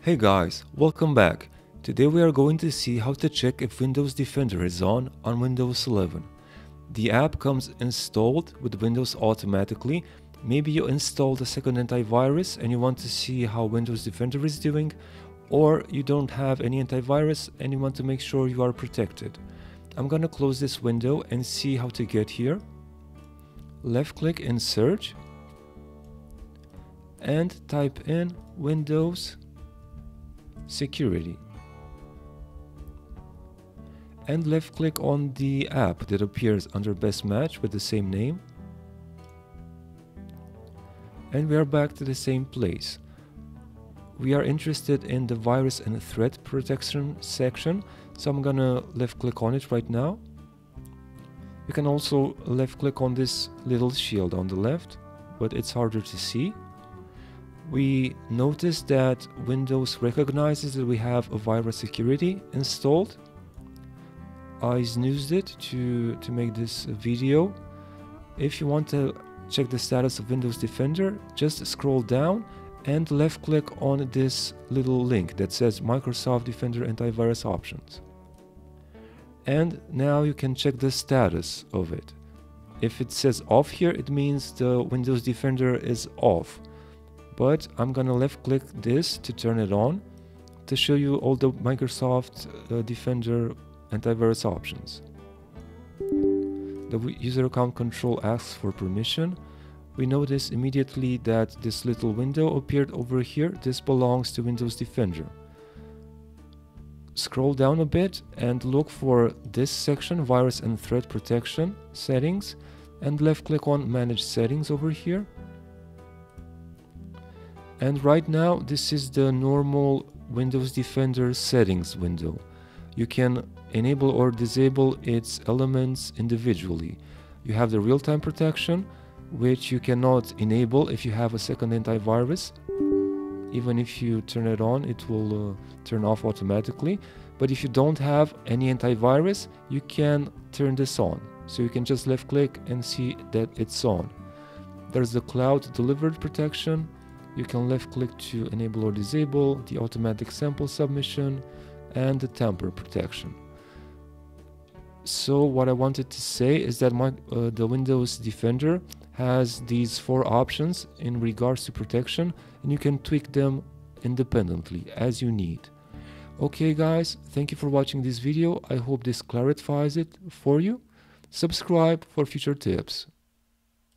Hey guys, welcome back. Today we are going to see how to check if Windows Defender is on Windows 11. The app comes installed with Windows automatically. Maybe you installed a second antivirus and you want to see how Windows Defender is doing, or you don't have any antivirus and you want to make sure you are protected. I'm gonna close this window and see how to get here. Left click in search and type in Windows Security and left click on the app that appears under Best Match with the same name, and we are back to the same place. We are interested in the virus and threat protection section, so I'm gonna left click on it right now. You can also left click on this little shield on the left, but it's harder to see. We notice that Windows recognizes that we have a virus security installed. I snoozed it to make this video. If you want to check the status of Windows Defender, just scroll down and left click on this little link that says Microsoft Defender Antivirus Options. And now you can check the status of it. If it says off here, it means the Windows Defender is off. But I'm gonna left click this to turn it on to show you all the Microsoft Defender antivirus options. The User Account Control asks for permission. We notice immediately that this little window appeared over here. This belongs to Windows Defender. Scroll down a bit and look for this section, Virus and Threat Protection Settings, and left click on Manage Settings over here. And right now, this is the normal Windows Defender settings window. You can enable or disable its elements individually. You have the real-time protection, which you cannot enable if you have a second antivirus. Even if you turn it on, it will turn off automatically. But if you don't have any antivirus, you can turn this on. So you can just left-click and see that it's on. There's the cloud delivered protection. You can left click to enable or disable the automatic sample submission and the tamper protection. So what I wanted to say is that the Windows Defender has these four options in regards to protection, and you can tweak them independently as you need. Okay guys, thank you for watching this video. I hope this clarifies it for you. Subscribe for future tips.